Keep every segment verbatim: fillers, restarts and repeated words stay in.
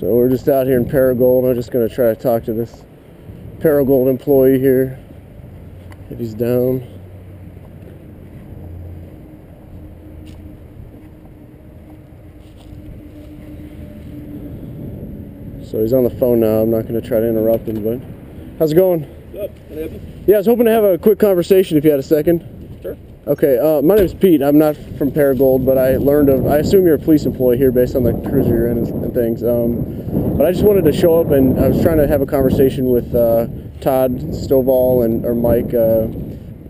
So we're just out here in Paragould. I'm just going to try to talk to this Paragould employee here, if he's down. So he's on the phone now. I'm not going to try to interrupt him, but how's it going? Good. Can I help you? Yeah, I was hoping to have a quick conversation if you had a second. Sure. Okay, uh, my name's Pete. I'm not from Paragould, but I learned of, I assume you're a police employee here based on the cruiser you're in and things. Um, but I just wanted to show up, and I was trying to have a conversation with uh, Todd Stovall and or Mike uh,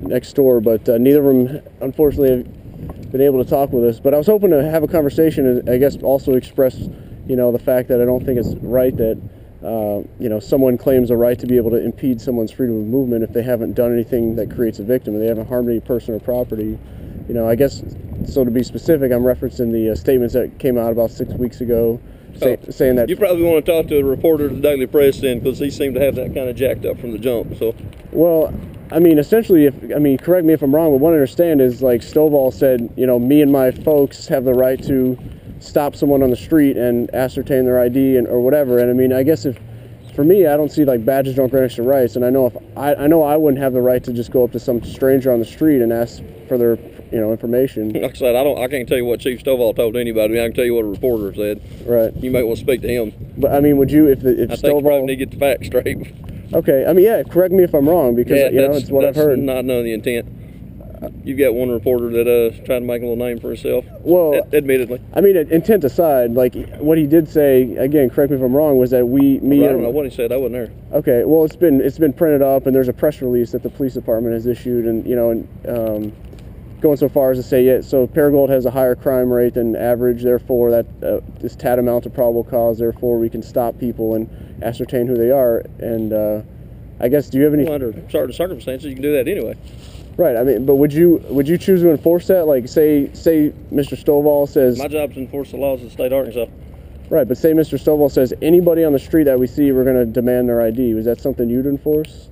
next door, but uh, neither of them, unfortunately, have been able to talk with us. But I was hoping to have a conversation and I guess also express, you know, the fact that I don't think it's right that, uh, you know, someone claims a right to be able to impede someone's freedom of movement if they haven't done anything that creates a victim and they haven't harmed any person or property. You know, I guess, so to be specific, I'm referencing the uh, statements that came out about six weeks ago say, oh, saying that... You probably want to talk to the reporter of the Daily Press then, because he seemed to have that kind of jacked up from the jump, so... Well, I mean, essentially, if I mean, correct me if I'm wrong, but what I understand is, like, Stovall said, you know, me and my folks have the right to stop someone on the street and ascertain their I D and or whatever. And I mean, I guess if for me, I don't see like badges don't grant extra rights. And I know if I, I know I wouldn't have the right to just go up to some stranger on the street and ask for their, you know, information. Like I said, I don't, I can't tell you what Chief Stovall told anybody. I can tell you what a reporter said. Right. You might want to speak to him. But I mean, would you if the, if I think Stovall, you probably need to get the facts straight. Okay. I mean, yeah. Correct me if I'm wrong, because yeah, you know it's what I've heard. Not none of the intent. You've got one reporter that uh tried to make a little name for himself. Well, admittedly. I mean, intent aside, like what he did say, again, correct me if I'm wrong, was that we, me, well, I don't know what he said. I wasn't there. Okay. Well, it's been it's been printed up, and there's a press release that the police department has issued, and you know, and um, going so far as to say, yeah, so Paragould has a higher crime rate than average. Therefore, that uh, is tantamount to probable cause. Therefore, we can stop people and ascertain who they are. And uh, I guess, do you have any? Well, under certain circumstances, you can do that anyway. Right, I mean, but would you would you choose to enforce that? Like, say say Mister Stovall says... My job's to enforce the laws of the state of Arkansas. Right, but say Mister Stovall says, anybody on the street that we see, we're going to demand their I D. Is that something you'd enforce?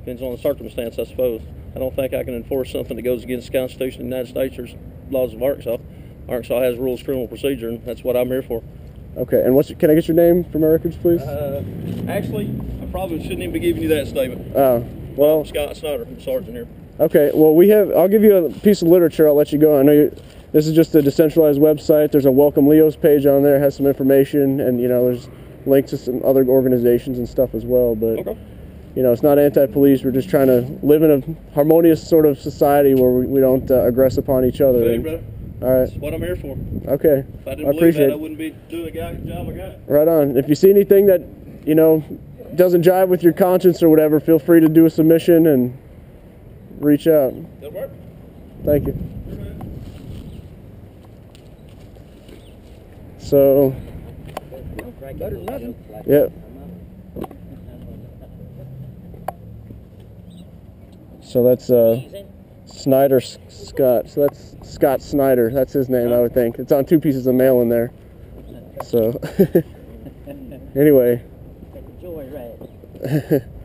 Depends on the circumstance, I suppose. I don't think I can enforce something that goes against the Constitution of the United States or laws of Arkansas. Arkansas has rules of criminal procedure, and that's what I'm here for. Okay, and what's your, can I get your name from our records, please? Uh, actually, I probably shouldn't even be giving you that statement. Oh. Uh, Well, I'm Scott Snyder, I'm sergeant here. Okay, well, we have, I'll give you a piece of literature, I'll let you go. I know you, this is just a decentralized website. There's a Welcome Leo's page on there, it has some information, and, you know, there's links to some other organizations and stuff as well. But, okay. You know, it's not anti-police, we're just trying to live in a harmonious sort of society where we, we don't uh, aggress upon each other. Hey, brother. All right. That's what I'm here for. Okay. If I didn't I believe that, I wouldn't be doing the job I got. Right on. If you see anything that, you know, doesn't jive with your conscience or whatever, feel free to do a submission and reach out. That'll work. Thank you. So, yep. So that's uh, Snyder Scott. So that's Scott Snyder. That's his name, I would think. It's on two pieces of mail in there. So, anyway. Heh heh.